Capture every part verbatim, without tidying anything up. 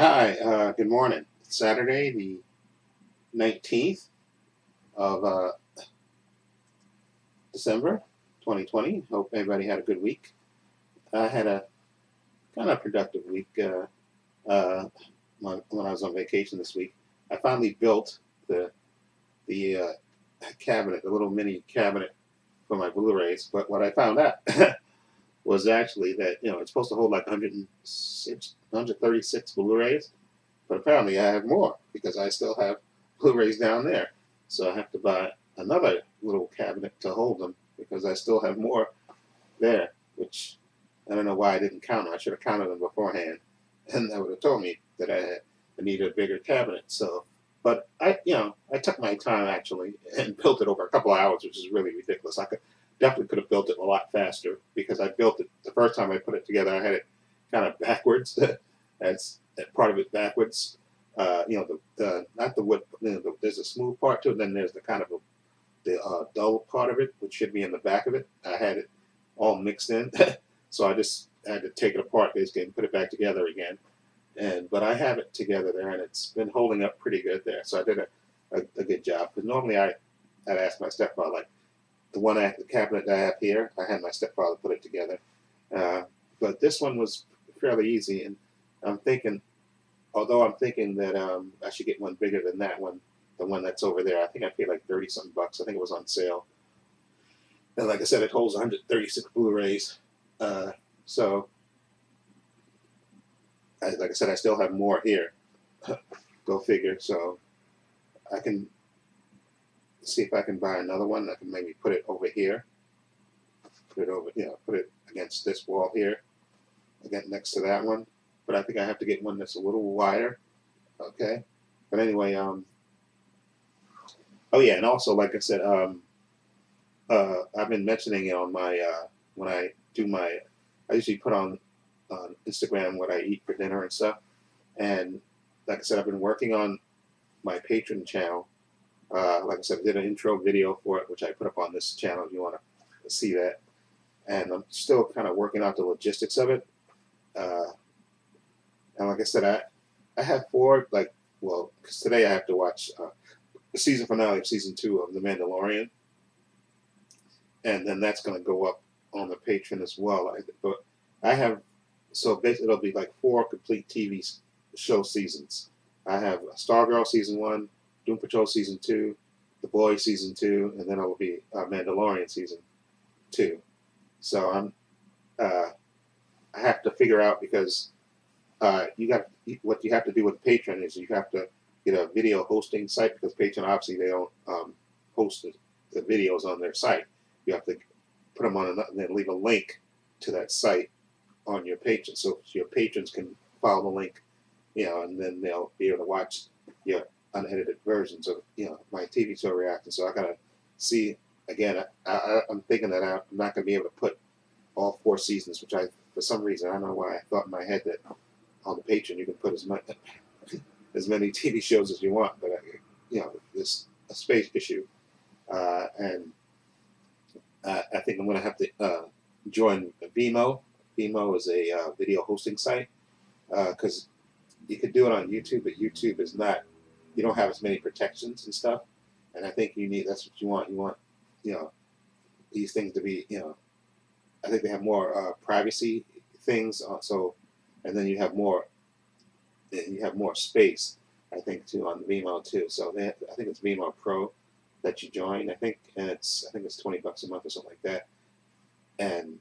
Hi, uh, good morning. It's Saturday, the nineteenth of uh, December, twenty twenty. Hope everybody had a good week. I had a kind of productive week uh, uh, when, when I was on vacation this week. I finally built the the uh, cabinet, the little mini cabinet for my Blu-rays. But what I found out was actually that, you know, it's supposed to hold like one hundred thirty-six Blu-rays, but apparently I have more because I still have Blu-rays down there. So I have to buy another little cabinet to hold them because I still have more there, which I don't know why I didn't count them. I should have counted them beforehand, and that would have told me that I had I needed a bigger cabinet. So, but I, you know, I took my time actually and built it over a couple of hours, which is really ridiculous. I could. Definitely could have built it a lot faster because I built it the first time I put it together. I had it kind of backwards. That's part of it backwards. Uh, you know, the, the not the wood. You know, the, there's a smooth part to it, and then there's the kind of a, the uh, dull part of it, which should be in the back of it. I had it all mixed in, so I just had to take it apart basically and put it back together again. And but I have it together there, and it's been holding up pretty good there. So I did a a, a good job. Because normally I I'd ask my stepfather like. The one I, the cabinet that I have here, I had my stepfather put it together. Uh, but this one was fairly easy, and I'm thinking, although I'm thinking that um, I should get one bigger than that one, the one that's over there. I think I paid like thirty-something bucks. I think it was on sale. And like I said, it holds one hundred thirty-six Blu-rays. Uh, so, I, like I said, I still have more here. Go figure. So, I can... see if I can buy another one. I can maybe put it over here. Put it over, you know, put it against this wall here. Again, next to that one. But I think I have to get one that's a little wider. Okay. But anyway, um. Oh yeah, and also, like I said, um, uh, I've been mentioning it on my uh, when I do my, I usually put on on Instagram what I eat for dinner and stuff. And like I said, I've been working on my Patreon channel. Uh, like I said, I did an intro video for it, which I put up on this channel if you want to see that. And I'm still kind of working out the logistics of it. Uh, and like I said, I I have four, like, well, because today I have to watch uh, the season finale of season two of The Mandalorian. And then that's going to go up on the Patreon as well. I, but I have, so basically it'll be like four complete T V show seasons. I have Stargirl season one. Doom Patrol season two, The Boys season two, and then it will be uh, Mandalorian season two. So I'm, uh, I have to figure out because uh, you got what you have to do with Patreon is you have to get a video hosting site because Patreon obviously they don't um, host the, the videos on their site. You have to put them on and then leave a link to that site on your Patreon, so your patrons can follow the link, you know, and then they'll be able to watch your unedited versions of, you know, my T V show reacting. So I gotta see again. I, I, I'm thinking that I'm not gonna be able to put all four seasons, which I, for some reason, I don't know why I thought in my head that on the Patreon you can put as much as many T V shows as you want, but I, you know, it's a space issue, uh, and I, I think I'm gonna have to uh, join Vimeo. Vimeo is a uh, video hosting site because uh, you could do it on YouTube, but YouTube is not. You don't have as many protections and stuff, and I think you need. That's what you want. You want, you know, these things to be. You know, I think they have more uh, privacy things. Uh, so, and then you have more. You have more space, I think, too, on the Vimeo too. So they have, I think it's Vimeo Pro that you join. I think, and it's I think it's twenty bucks a month or something like that, and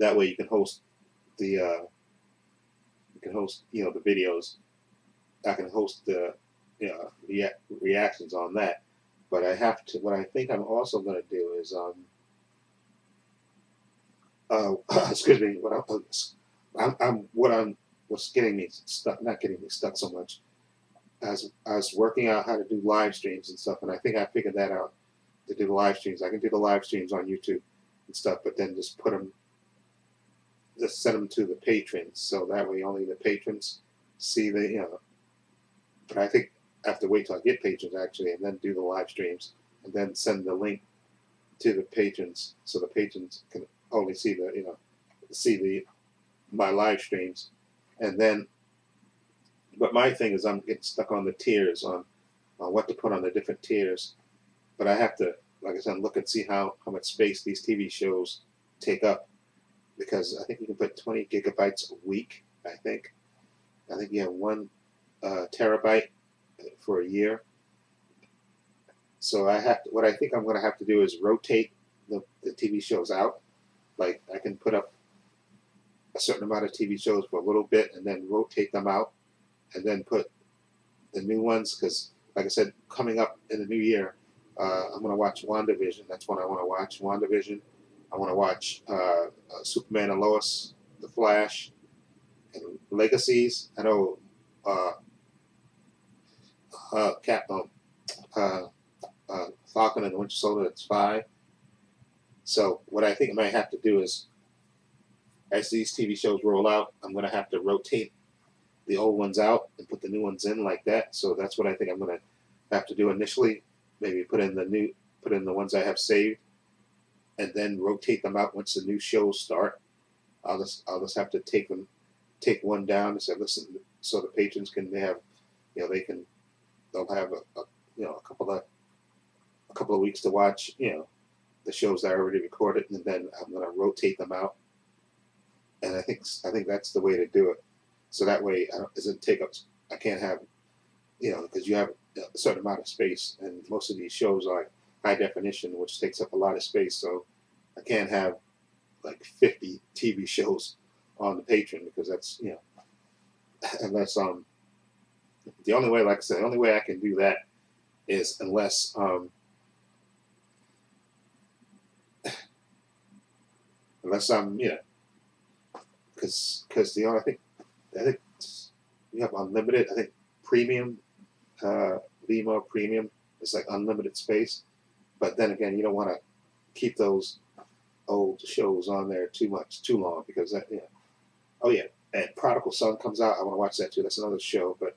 that way you can host the. Uh, you can host, you know, the videos. I can host the, you know, rea reactions on that, but I have to. What I think I'm also going to do is, um, uh, excuse me. What I'm, I'm, I'm, what I'm, what's getting me stuck? Not getting me stuck so much. As I was working out how to do live streams and stuff, and I think I figured that out. To do the live streams, I can do the live streams on YouTube and stuff, but then just put them, just send them to the patrons, so that way only the patrons see the, you know. But I think I have to wait till I get patrons actually, and then do the live streams, and then send the link to the patrons, so the patrons can only see the, you know, see the my live streams, and then But my thing is I'm getting stuck on the tiers, on, on what to put on the different tiers. But I have to, like I said, look and see how, how much space these T V shows take up. Because I think you can put twenty gigabytes a week, I think. I think you have one uh, terabyte for a year. So I have to, what I think I'm going to have to do is rotate the, the T V shows out. Like I can put up a certain amount of T V shows for a little bit and then rotate them out and then put the new ones, because like I said, coming up in the new year, uh, I'm going to watch WandaVision. That's what I want to watch, WandaVision. I want to watch uh, uh, Superman and Lois, The Flash, and Legacies. I know uh, uh, Cap, um, uh, uh, Falcon and Winter Soldier, that's five. So what I think I might have to do is, as these T V shows roll out, I'm going to have to rotate the old ones out and put the new ones in like that. So that's what I think I'm going to have to do initially. Maybe put in the new, put in the ones I have saved, and then rotate them out once the new shows start. I'll just I'll just have to take them, take one down and say, listen, so the patrons can have, you know, they can, they'll have a, a you know a couple of a couple of weeks to watch, you know, the shows that I already recorded, and then I'm going to rotate them out. And I think I think that's the way to do it. So that way, I don't, it doesn't take up. I can't have, you know, because you have a certain amount of space, and most of these shows are like high definition, which takes up a lot of space. So I can't have like fifty T V shows on the Patreon, because that's, you know, unless um the only way, like I said, the only way I can do that is unless um unless I'm, you know. Because, because you know, I think, I think you have unlimited. I think premium, uh, Vimeo premium is like unlimited space. But then again, you don't want to keep those old shows on there too much, too long, because that, you know. Oh yeah, and Prodigal Son comes out. I want to watch that too. That's another show. But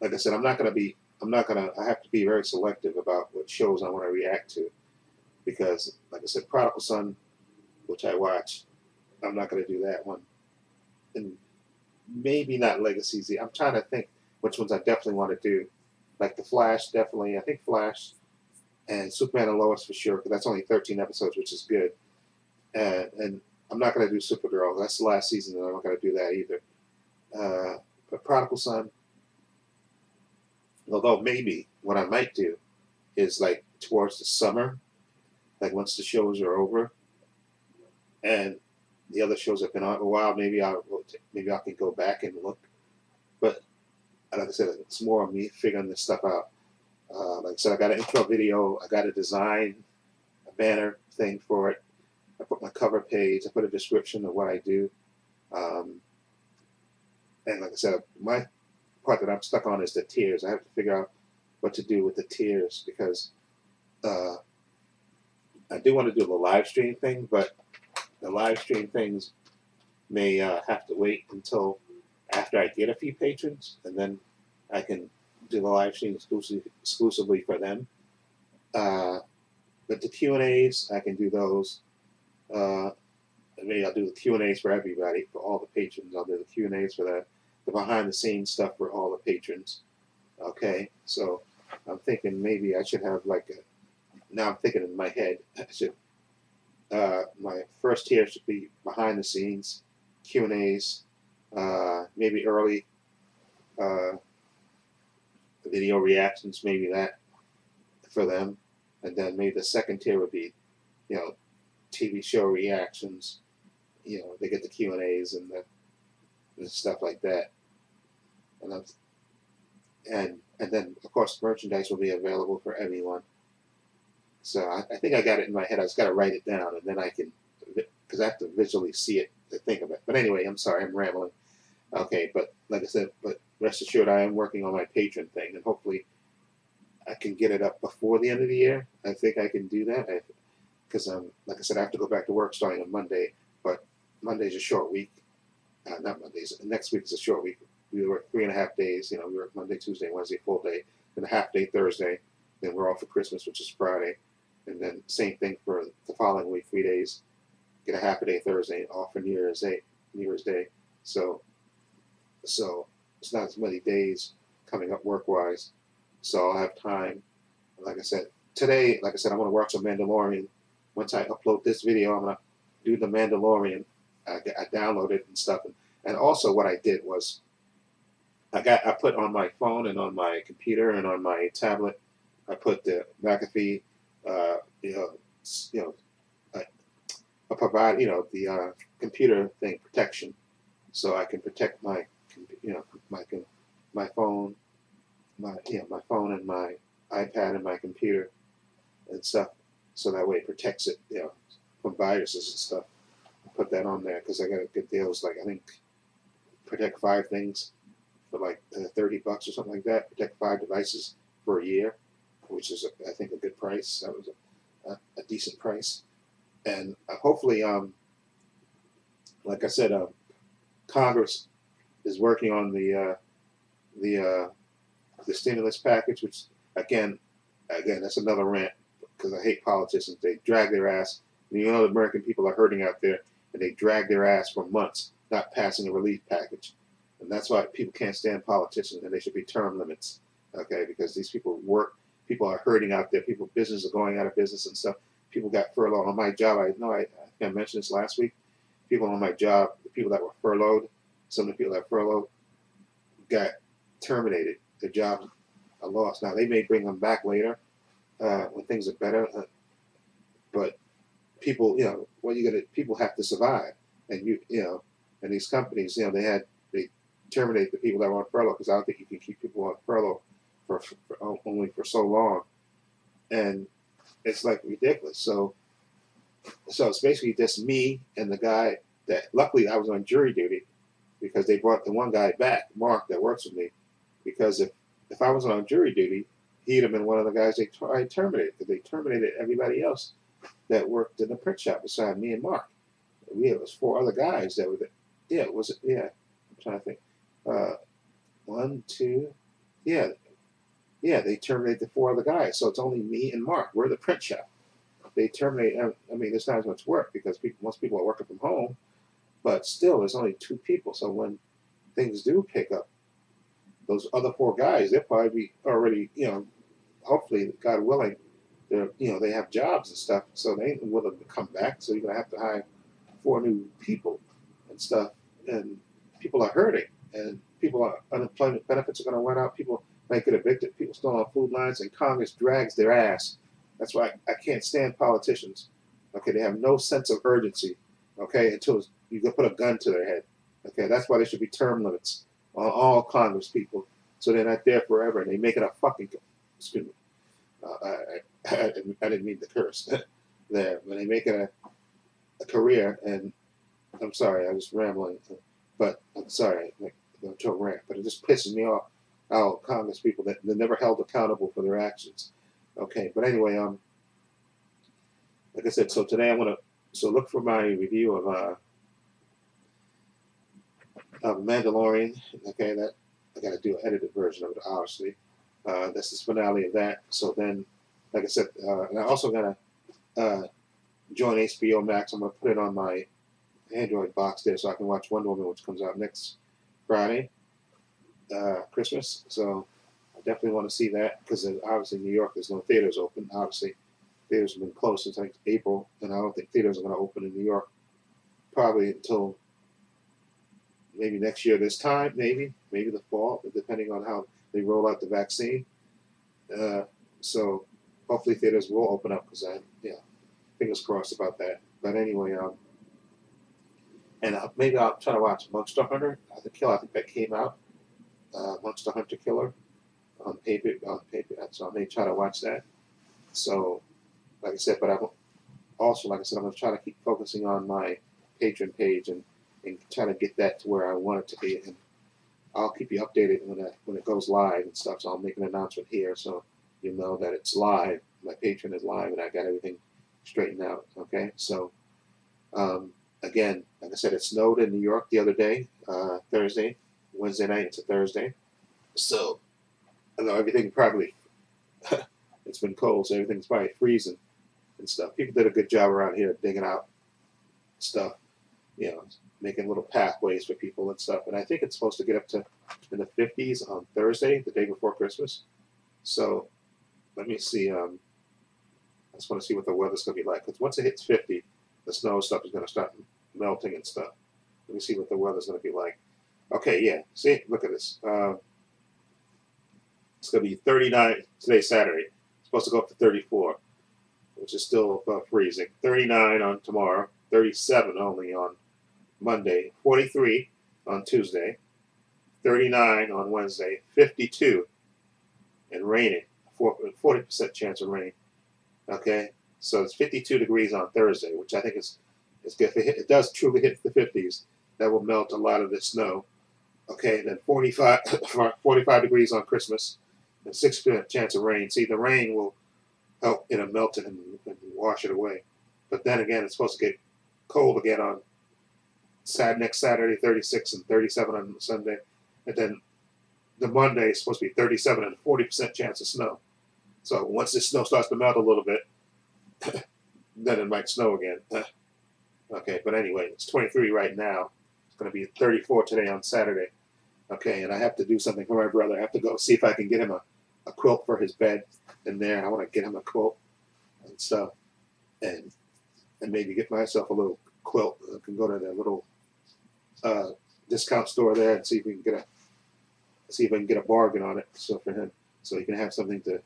like I said, I'm not gonna be. I'm not gonna. I have to be very selective about what shows I want to react to, because like I said, Prodigal Son, which I watch, I'm not gonna do that one. And maybe not Legacies. I'm trying to think which ones I definitely want to do. Like The Flash, definitely. I think Flash and Superman and Lois for sure, because that's only thirteen episodes, which is good. Uh, and I'm not going to do Supergirl. That's the last season, and I'm not going to do that either. Uh, but Prodigal Son, although maybe what I might do is like towards the summer, like once the shows are over, and the other shows have been on a while. Maybe I maybe I can go back and look, but like I said, it's more on me figuring this stuff out. Uh, like I said, I got an intro video. I got a design, a banner thing for it. I put my cover page. I put a description of what I do. Um, and like I said, my part that I'm stuck on is the tiers. I have to figure out what to do with the tiers, because uh, I do want to do the live stream thing, but the live stream things may uh, have to wait until after I get a few patrons, and then I can do the live stream exclusively for them. Uh, but the Q and A's, I can do those. Uh, maybe I'll do the Q and A's for everybody, for all the patrons. I'll do the Q and A's for that. The behind-the-scenes stuff for all the patrons. Okay, so I'm thinking maybe I should have like a... Now I'm thinking in my head, I should... Uh, my first tier should be behind the scenes, Q and A's, uh, maybe early uh, video reactions, maybe that for them, and then maybe the second tier would be, you know, T V show reactions. You know, they get the Q and A's and the and stuff like that, and I'm, and and then of course merchandise will be available for everyone. So I, I think I got it in my head. I just got to write it down, and then I can, because I have to visually see it to think of it. But anyway, I'm sorry, I'm rambling. Okay, but like I said, but rest assured, I am working on my Patreon thing, and hopefully I can get it up before the end of the year. I think I can do that, because um, like I said, I have to go back to work starting on Monday. But Monday's a short week. Uh, not Monday's. Next week is a short week. We work three and a half days. You know, we work Monday, Tuesday, Wednesday, full day, then a half day Thursday. Then we're off for Christmas, which is Friday. And then same thing for the following week, three days. Get a half a day Thursday off for New Year's Day. New Year's Day. So, so It's not as many days coming up work-wise, so I'll have time. Like I said, today, like I said, I'm going to watch The Mandalorian. Once I upload this video, I'm going to do The Mandalorian. I, I downloaded it and stuff. And, and also what I did was I got I put on my phone and on my computer and on my tablet, I put the McAfee, uh, you know, you know, I, I provide, you know, the uh, computer thing protection, so I can protect my, you know, my my phone, my you know, my phone and my iPad and my computer and stuff, so that way it protects it, you know, from viruses and stuff. I put that on there because I got good deals, like I think protect five things for like thirty bucks or something like that. Protect five devices for a year, which is a, I think a good price. That was a, a, a decent price, and uh, hopefully, um, like I said, um, Congress is working on the uh, the uh, the stimulus package, which again, again, that's another rant because I hate politicians. They drag their ass. You know, the American people are hurting out there, and they drag their ass for months not passing a relief package. And that's why people can't stand politicians, and they should be term limits, okay? Because these people work, people are hurting out there, people, businesses are going out of business and stuff. People got furloughed. On my job, I know I, I mentioned this last week. People on my job, the people that were furloughed, some of the people that furloughed got terminated. Their jobs are lost. Now, they may bring them back later uh, when things are better, uh, but people, you know, what you gonna? People have to survive, and you, you know, and these companies, you know, they had they. terminate the people that were on furlough, because I don't think you can keep people on furlough for, for only for so long, and it's like ridiculous. So, so it's basically just me and the guy that, luckily I was on jury duty because they brought the one guy back, Mark, that works with me, because if if I wasn't on jury duty, he'd have been one of the guys they tried terminated, because they terminated everybody else that worked in the print shop beside me and Mark. We it was four other guys that were, yeah, it was yeah. I'm trying to think. Uh, one, two, yeah, yeah. They terminate the four other guys, so it's only me and Mark. We're the print shop. They terminate. I mean, there's not as much work because people, most people are working from home, but still, there's only two people. So when things do pick up, those other four guys, they'll probably be already, you know, hopefully, God willing, they're, you know, they have jobs and stuff, so they ain't willing to come back. So you're gonna have to hire four new people and stuff, and people are hurting. And people are, unemployment benefits are going to run out. People might get evicted. People still on food lines, and Congress drags their ass. That's why I, I can't stand politicians. Okay, they have no sense of urgency. Okay, until you go put a gun to their head. Okay, that's why there should be term limits on all Congress people, so they're not there forever and they make it a fucking. Excuse me, uh, I, I I didn't mean to curse there. When they make it a, a career, and I'm sorry, I was rambling. But I'm sorry, like, I'm to rant, but it just pisses me off how Congress people that they're never held accountable for their actions. Okay, but anyway, um, like I said, so today I'm gonna so look for my review of uh, of Mandalorian. Okay, that I gotta do an edited version of it, obviously. Uh, that's the finale of that. So then, like I said, uh, and I also gotta uh, join H B O Max. I'm gonna put it on my Android box there so I can watch Wonder Woman, which comes out next Friday, uh, Christmas. So I definitely want to see that, because obviously in New York there's no theaters open. Obviously theaters have been closed since like April, and I don't think theaters are going to open in New York probably until maybe next year this time, maybe maybe the fall, depending on how they roll out the vaccine. Uh, so hopefully theaters will open up, because I yeah fingers crossed about that. But anyway, um. And maybe I'll try to watch Monster Hunter, the Killer. I think that came out, uh, Monster Hunter Killer, on paper. On paper. So I may try to watch that. So, like I said, but I also, like I said, I'm gonna try to keep focusing on my Patreon page and and try to get that to where I want it to be. And I'll keep you updated when I, when it goes live and stuff. So I'll make an announcement here so you know that it's live. My Patreon is live, and I got everything straightened out. Okay, so. Um, Again, like I said, it snowed in New York the other day, uh, Thursday, Wednesday night into Thursday. So, although everything probably, it's been cold, so everything's probably freezing and stuff. People did a good job around here digging out stuff, you know, making little pathways for people and stuff. And I think it's supposed to get up to in the fifties on Thursday, the day before Christmas. So let me see. Um, I just want to see what the weather's going to be like. Because once it hits fifty, the snow stuff is going to start melting and stuff. Let me see what the weather's going to be like. Okay, yeah. See, look at this. Uh, it's going to be thirty-nine. Today's Saturday. It's supposed to go up to thirty-four, which is still above freezing. thirty-nine on tomorrow. thirty-seven only on Monday. forty-three on Tuesday. thirty-nine on Wednesday. fifty-two and raining. forty percent chance of rain. Okay, so it's fifty-two degrees on Thursday, which I think is, is good. If it, hit, it does truly hit the fifties, that will melt a lot of the snow. Okay, then forty-five, forty-five degrees on Christmas, and six percent chance of rain. See, the rain will help you know, melt it and, and wash it away. But then again, it's supposed to get cold again on Saturday, next Saturday, thirty-six and thirty-seven on Sunday. And then the Monday is supposed to be thirty-seven and forty percent chance of snow. So once the snow starts to melt a little bit, then it might snow again. Okay, but anyway, it's twenty-three right now. It's going to be thirty-four today on Saturday. Okay, and I have to do something for my brother. I have to go see if I can get him a, a quilt for his bed in there. I want to get him a quilt and stuff. And and maybe get myself a little quilt. I can go to that little uh, discount store there and see if we can get a see if I can get a bargain on it. So for him, so he can have something to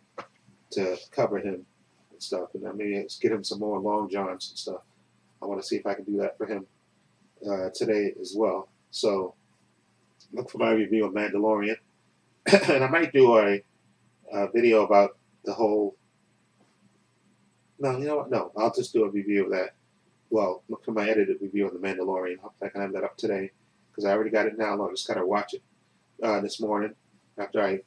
to cover him and stuff. And I maybe get him some more long johns and stuff. I want to see if I can do that for him uh, today as well. So look for my review of Mandalorian, and I might do a, a video about the whole. No, you know what? No, I'll just do a review of that. Well, look for my edited review of The Mandalorian. Hopefully I can have that up today, because I already got it now. I'll just kind of watch it uh, this morning. After I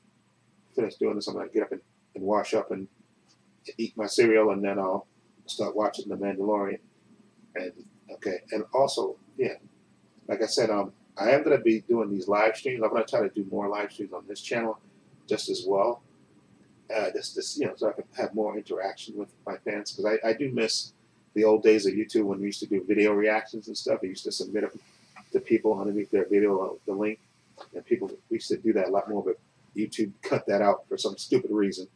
finish doing this, I'm going to get up and, and wash up and eat my cereal, and then I'll start watching The Mandalorian. And okay, and also, yeah, like I said, um, I am going to be doing these live streams. I'm going to try to do more live streams on this channel just as well. Uh, this, this, you know, so I can have more interaction with my fans, because I, I do miss the old days of YouTube when we used to do video reactions and stuff. I used to submit them to people underneath their video, the link, and people we used to do that a lot more, but YouTube cut that out for some stupid reason.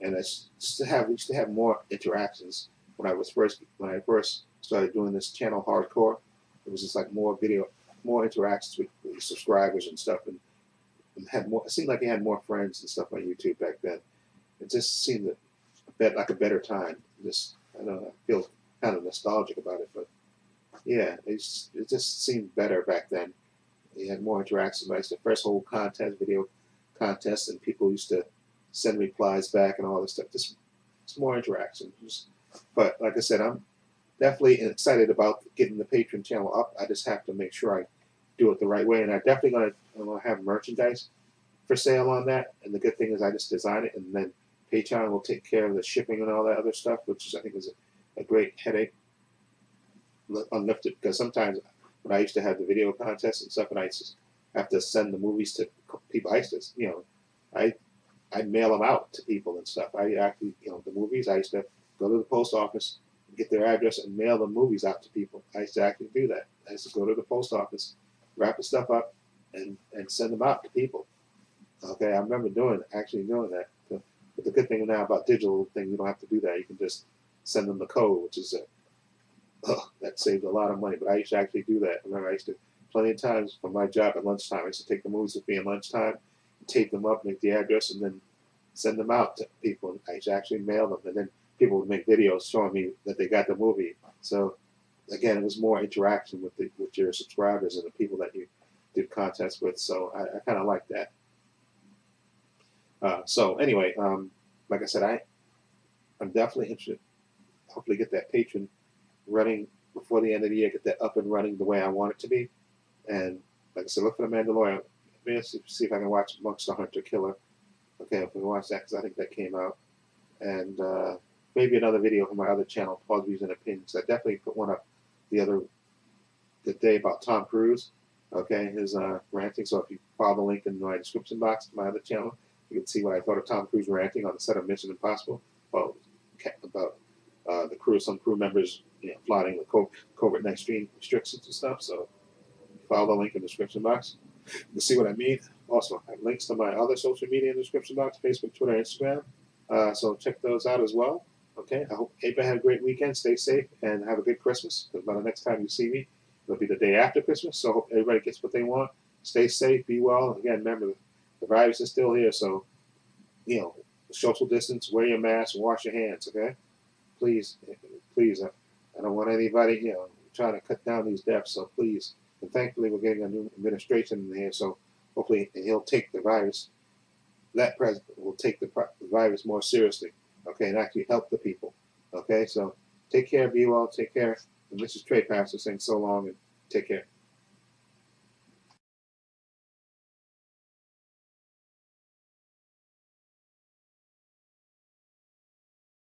And I used to have we used to have more interactions when I was first when I first started doing this channel hardcore. It was just like more video, more interactions with, with subscribers and stuff, and, and had more. It seemed like I had more friends and stuff on YouTube back then. It just seemed a bit like a better time. Just I don't know, I feel kind of nostalgic about it, but yeah, it's, it just seemed better back then. You had more interactions. I used to first hold contest, video contests, and people used to send replies back and all this stuff. Just it's more interaction. Just, but like I said, I'm definitely excited about getting the Patreon channel up. I just have to make sure I do it the right way, and I definitely gonna, I'm gonna have merchandise for sale on that. And the good thing is I just design it, and then Patreon will take care of the shipping and all that other stuff, which is, I think is a, a great headache unlifted, because sometimes when I used to have the video contests and stuff, and I used to have to send the movies to people, I used to, you know, I I mail them out to people and stuff. I actually, you know, the movies, I used to go to the post office, get their address, and mail the movies out to people. I used to actually do that. I used to go to the post office, wrap the stuff up, and, and send them out to people. Okay, I remember doing actually doing that. But the good thing now about digital thing, you don't have to do that. You can just send them the code, which is a, oh, that saved a lot of money. But I used to actually do that. I remember I used to plenty of times for my job at lunchtime. I used to take the movies with me at lunchtime, tape them up, make the address, and then send them out to people. I used to actually mail them, and then people would make videos showing me that they got the movie. So again, it was more interaction with the, with your subscribers and the people that you did contests with. So I, I kind of like that. Uh, so anyway, um, like I said, I, I'm definitely interested. Hopefully, get that Patreon running before the end of the year. Get that up and running the way I want it to be. And like I said, look for The Mandalorian. Maybe see if I can watch Monster Hunter Killer. Okay, if we watch that, because I think that came out. And uh, maybe another video from my other channel, Paul's Views and Opinions. I definitely put one up the other the day about Tom Cruise. Okay, his uh, ranting. So if you follow the link in my description box to my other channel, you can see what I thought of Tom Cruise ranting on the set of Mission Impossible about, about uh, the crew, some crew members, you know, flouting the COVID nineteen restrictions and stuff. So follow the link in the description box. You can see what I mean. Also, I have links to my other social media in the description box, Facebook, Twitter, Instagram. Uh, so check those out as well. Okay, I hope everybody had a great weekend. Stay safe and have a good Christmas. Because by the next time you see me, it'll be the day after Christmas. So I hope everybody gets what they want. Stay safe, be well. Again, remember, the virus is still here. So, you know, social distance, wear your mask, wash your hands, okay? Please, please, I, I don't want anybody, you know, trying to cut down these deaths. So please, and thankfully we're getting a new administration in here. So hopefully and he'll take the virus. That president will take the virus more seriously, okay, and actually help the people, okay? So take care, be well, take care. And this is Trepacer saying so long and take care.